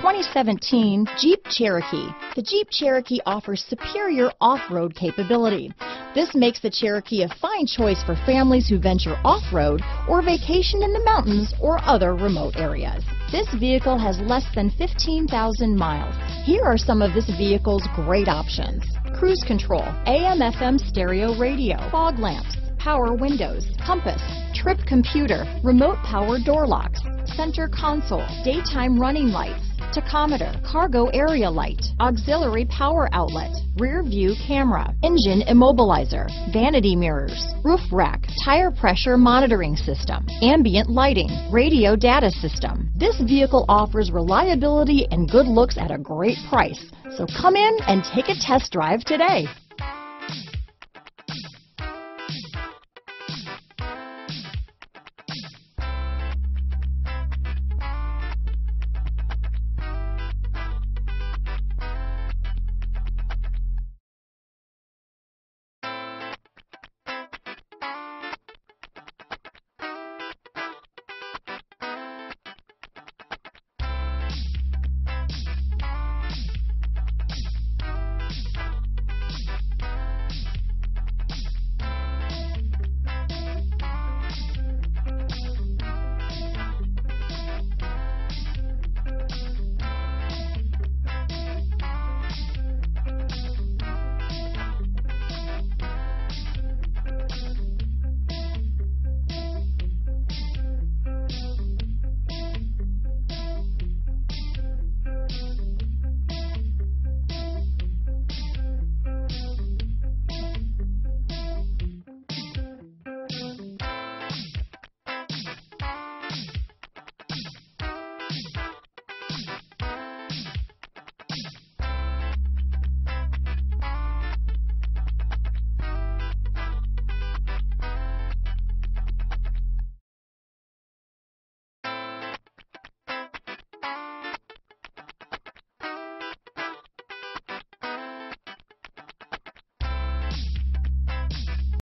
2017 Jeep Cherokee. The Jeep Cherokee offers superior off-road capability. This makes the Cherokee a fine choice for families who venture off-road or vacation in the mountains or other remote areas. This vehicle has less than 15,000 miles. Here are some of this vehicle's great options: cruise control, AM/FM stereo radio, fog lamps, power windows, compass, trip computer, remote power door locks, center console, daytime running lights, tachometer, cargo area light, auxiliary power outlet, rear view camera, engine immobilizer, vanity mirrors, roof rack, tire pressure monitoring system, ambient lighting, radio data system. This vehicle offers reliability and good looks at a great price. So come in and take a test drive today.